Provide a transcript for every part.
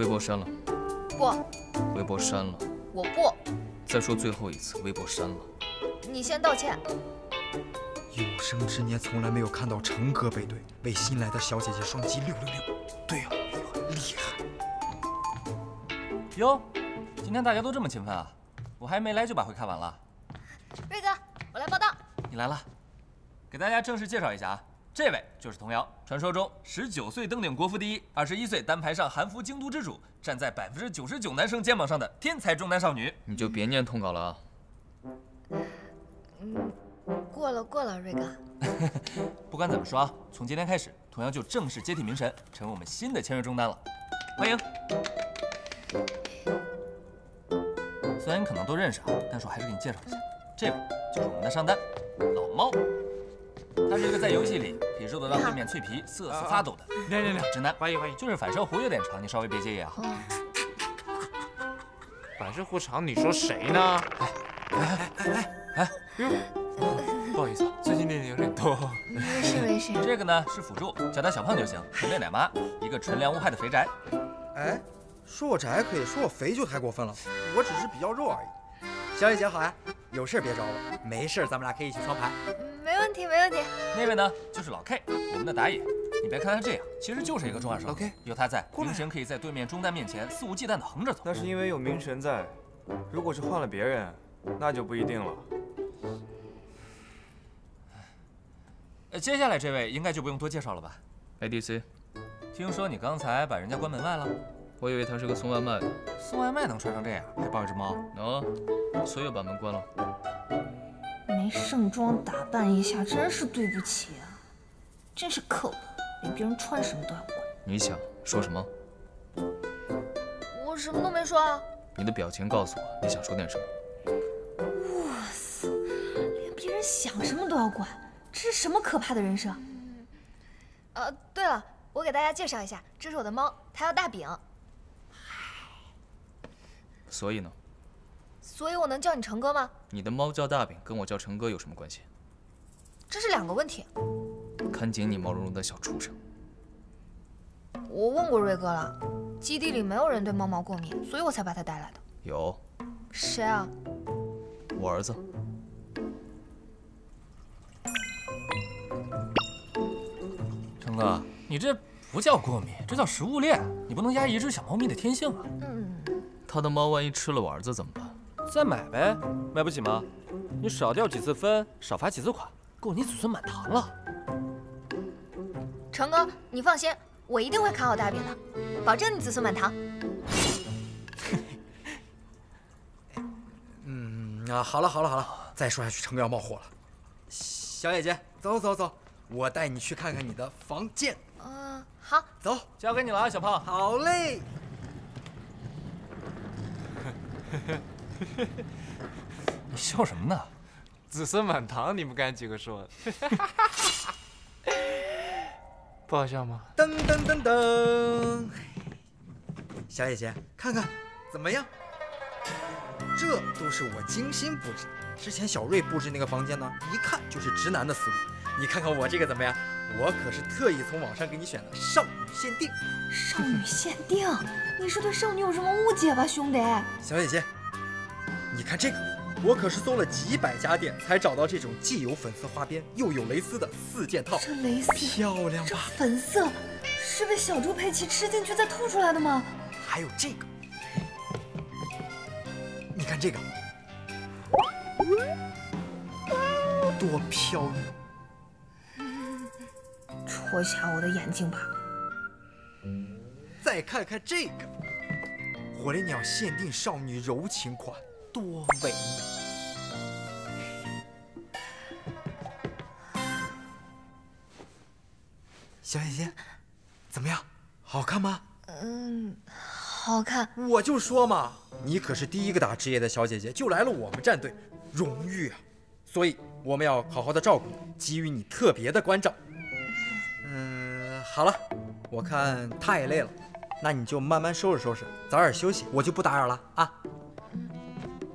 微博删了。不。微博删了。我不。再说最后一次，微博删了。你先道歉。有生之年从来没有看到成哥背对，为新来的小姐姐双击666。对呀，厉害。哟，今天大家都这么勤奋啊！我还没来就把会看完了。瑞哥，我来报道。你来了，给大家正式介绍一下啊。 这位就是童瑶，传说中19岁登顶国服第一，21岁单排上韩服京都之主，站在99%男生肩膀上的天才中单少女。你就别念通稿了啊！过了，瑞哥。不管怎么说啊，从今天开始，童瑶就正式接替明神，成为我们新的签约中单了。欢迎！虽然你可能都认识啊，但是我还是给你介绍一下，这位就是我们的上单老猫。 他是一个在游戏里可以肉得到对面脆皮、瑟瑟发抖的直男，欢迎，就是反射弧有点长，你稍微别介意啊。反射弧长，你说谁呢？哎，哟，不好意思，最近练的有点多。没事没事。这个呢是辅助，叫他小胖就行，纯恋奶妈，一个纯良无害的肥宅。哎，说我宅可以，说我肥就太过分了，我只是比较肉而已。小姐姐好呀，有事别找我，没事咱们俩可以一起双排。 没问题，没问题。那位呢，就是老 K， 我们的打野。你别看他这样，其实就是一个中二少女。有他在，明神可以在对面中单面前肆无忌惮地横着走。那是因为有明神在，如果是换了别人，那就不一定了。接下来这位应该就不用多介绍了吧 ？ADC， 听说你刚才把人家关门外了？我以为他是个送外卖的。送外卖能穿成这样，还抱一只猫？能，所以我把门关了。 没盛装打扮一下，真是对不起啊！真是可恶，连别人穿什么都要管。你想说什么？我什么都没说啊！你的表情告诉我你想说点什么。哇塞，连别人想什么都要管，这是什么可怕的人设？对了，我给大家介绍一下，这是我的猫，它叫大饼。所以呢？ 所以我能叫你成哥吗？你的猫叫大饼，跟我叫成哥有什么关系？这是两个问题。看紧你毛茸茸的小畜生！我问过瑞哥了，基地里没有人对猫毛过敏，所以我才把它带来的。有。谁啊？我儿子。成哥，你这不叫过敏，这叫食物链，你不能压抑一只小猫咪的天性啊！嗯。他的猫万一吃了我儿子怎么办？ 再买呗，买不起吗？你少掉几次分，少罚几次款，够你子孙满堂了。成哥，你放心，我一定会看好大饼的，保证你子孙满堂。好了，再说下去成哥要冒火了。小姐姐，走，我带你去看看你的房间。好，走，交给你了啊，小胖。好嘞。你笑什么呢？子孙满堂，你们干几个说的？不好笑吗？噔！小姐姐，看看怎么样？这都是我精心布置。之前小瑞布置那个房间呢，一看就是直男的思路。你看看我这个怎么样？我可是特意从网上给你选了少女限定。少女限定？你是对少女有什么误解吧，兄弟？小姐姐。 你看这个，我可是搜了几百家店才找到这种既有粉色花边又有蕾丝的4件套。这蕾丝漂亮吧？这粉色是被小猪佩奇吃进去再吐出来的吗？还有这个，你看这个，多飘逸！戳瞎我的眼睛吧！再看看这个，火烈鸟限定少女柔情款。 多唯美，小姐姐，怎么样？好看吗？嗯，好看。我就说嘛，你可是第一个打职业的小姐姐，就来了我们战队，荣誉啊！所以我们要好好的照顾你，给予你特别的关照。好了，我看她也累了，那你就慢慢收拾收拾，早点休息，我就不打扰了啊。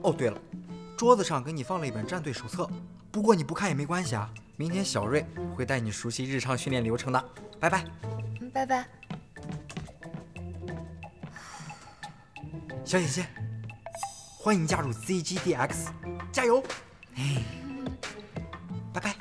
哦，对了，桌子上给你放了一本战队手册，不过你不看也没关系啊。明天小瑞会带你熟悉日常训练流程的。拜拜，拜拜。小姐姐，欢迎加入 ZGDX， 加油！哎，拜拜。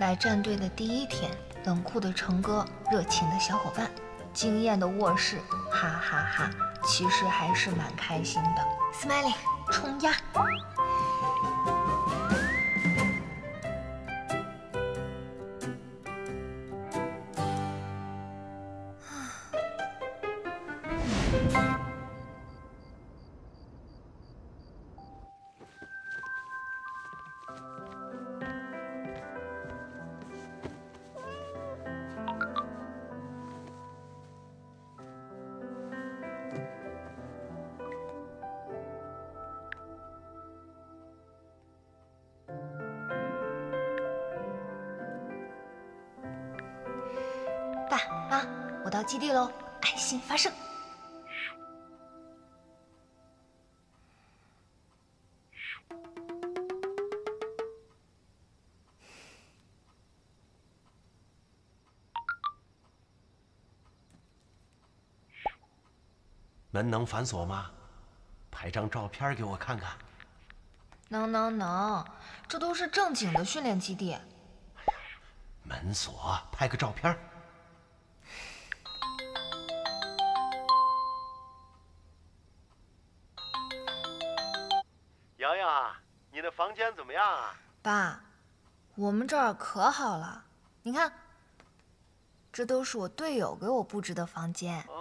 来战队的第一天，冷酷的成哥，热情的小伙伴，惊艳的卧室，哈哈哈！其实还是蛮开心的。Smiley， 冲压！爸妈，我到基地喽！爱心发射。 门能反锁吗？拍张照片给我看看。能，这都是正经的训练基地。门锁，拍个照片。洋洋啊，你的房间怎么样啊？爸，我们这儿可好了，你看，这都是我队友给我布置的房间。哦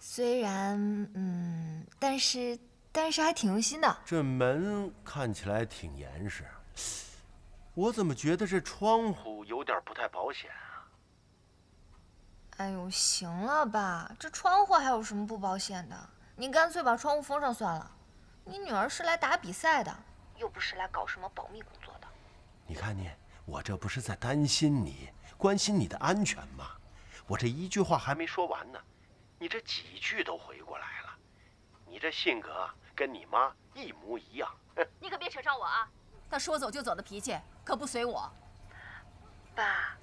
虽然，但是还挺用心的。这门看起来挺严实，我怎么觉得这窗户有点不太保险啊？哎呦，行了吧，这窗户还有什么不保险的？你干脆把窗户封上算了。你女儿是来打比赛的，又不是来搞什么保密工作的。你看你，我这不是在担心你，关心你的安全吗？我这一句话还没说完呢。 你这几句都回过来了，你这性格跟你妈一模一样。你可别扯上我啊！她说走就走的脾气可不随我。爸，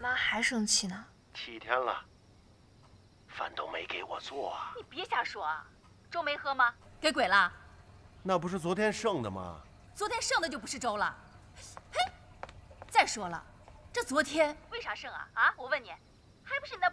妈还生气呢。7天了，饭都没给我做啊！你别瞎说啊！粥没喝吗？给鬼了？那不是昨天剩的吗？昨天剩的就不是粥了。嘿，再说了，这昨天为啥剩啊？啊，我问你，还不是你那。